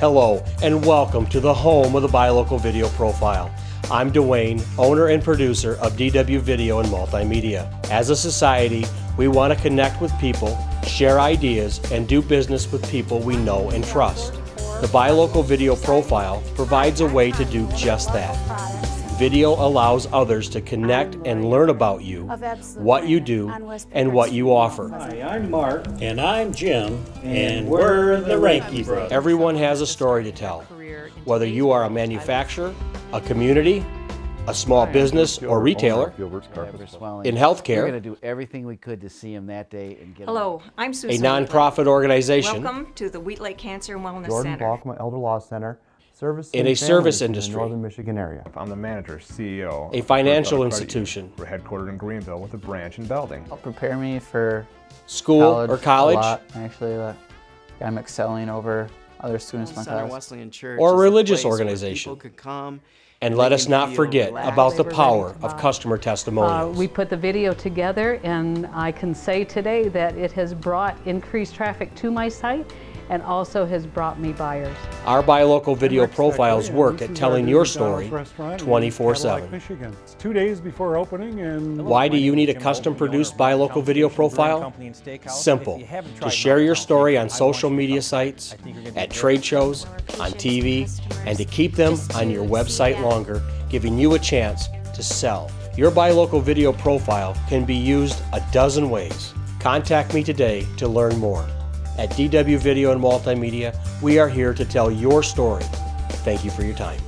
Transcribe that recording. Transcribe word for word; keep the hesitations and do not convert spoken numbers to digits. Hello and welcome to the home of the Buy Local Video Profile. I'm Duane, owner and producer of D W Video and Multimedia. As a society, we want to connect with people, share ideas, and do business with people we know and trust. The Buy Local Video Profile provides a way to do just that. Video allows others to connect and learn about you, what you do, and what you offer. Hi, I'm Mark. And I'm Jim. And, and we're the Ranky Brothers. Everyone has a story to tell. Whether you are a manufacturer, a community, a small business or retailer, in healthcare, going to do everything we could to see him that day and get Hello, I'm Susan. A nonprofit organization. Welcome to the Wheatlake Cancer and Wellness Jordan Center. Jordan Balkema Elder Law Center. Service in a service industry, in the Northern Michigan area. I'm the manager, C E O. A financial institution. We're headquartered in Greenville with a branch in Belding. Help prepare me for school college, or college. A lot, actually, uh, I'm excelling over other students. My Center Wesleyan Church or a religious organization. Could come and let us not forget relaxed. about the power of customer testimonials. Uh, we put the video together, and I can say today that it has brought increased traffic to my site, and also has brought me buyers. Our Buy Local Video Profiles work at telling your story twenty-four seven. It's two days before opening. And why do you need a custom-produced Buy Local Video Profile? Simple. To share your story on social media sites, at trade shows, on T V, and to keep them on your website longer, giving you a chance to sell. Your Buy Local Video Profile can be used a dozen ways. Contact me today to learn more. At D W Video and Multimedia, we are here to tell your story. Thank you for your time.